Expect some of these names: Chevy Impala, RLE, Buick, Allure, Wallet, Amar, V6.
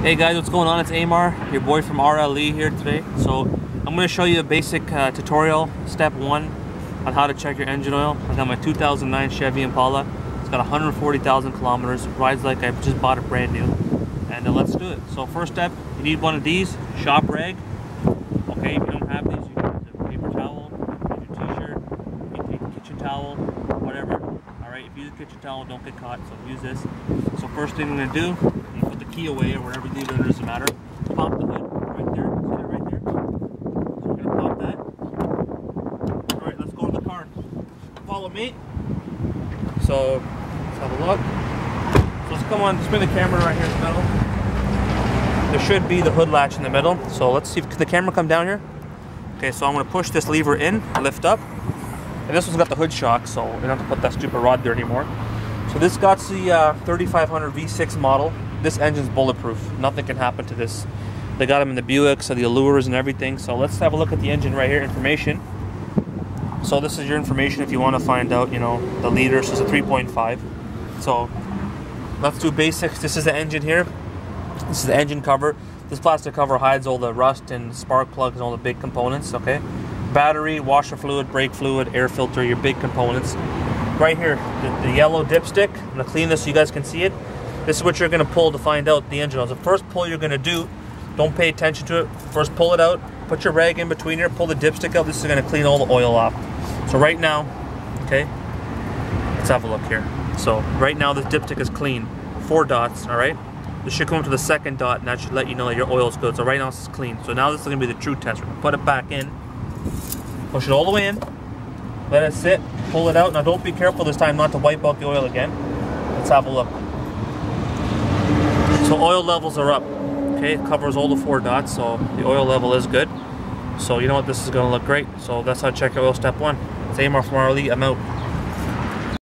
Hey guys, what's going on? It's Amar, your boy from RLE here today. So I'm going to show you a basic tutorial, step one, on how to check your engine oil. I got my 2009 Chevy Impala. It's got 140,000 kilometers. Rides like I just bought it brand new. And let's do it. So first step, you need one of these, shop rag. Okay, if you don't have these, you can use a paper towel, use your t-shirt, you can take a kitchen towel, whatever. All right, if you use a kitchen towel, don't get caught, so use this. So first thing I'm going to do, key away or wherever you leave it, doesn't matter. Pop the hood right there. See that right there? So we're gonna pop that. All right, let's go to the car. Follow me. So let's have a look. So let's come on. Spin the camera right here in the middle. There should be the hood latch in the middle. So let's see if the camera come down here. Okay, so I'm gonna push this lever in, lift up, and this one's got the hood shock, so we don't have to put that stupid rod there anymore. So this got the 3500 V6 model. This engine's bulletproof. Nothing can happen to this. They got them in the Buick, so the Allures and everything. So let's have a look at the engine right here, information. So this is your information if you want to find out, you know, the liters. So it's a 3.5. So let's do basics. This is the engine here. This is the engine cover. This plastic cover hides all the rust and spark plugs and all the big components, okay? Battery, washer fluid, brake fluid, air filter, your big components. Right here, the yellow dipstick. I'm gonna clean this so you guys can see it. This is what you're going to pull to find out the engine oil. The first pull you're going to do, don't pay attention to it. First pull it out, put your rag in between here, pull the dipstick out. This is going to clean all the oil off. So right now, okay, let's have a look here. So right now this dipstick is clean. 4 dots, all right? This should come to the second dot and that should let you know that your oil is good. So right now it's clean. So now this is going to be the true test. We're going to put it back in, push it all the way in, let it sit, pull it out. Now don't be careful this time not to wipe out the oil again. Let's have a look. So oil levels are up, okay? It covers all the 4 dots, so the oil level is good. So you know what, this is gonna look great. So that's how to check your oil, step 1. It's Amar from RLE, I'm out.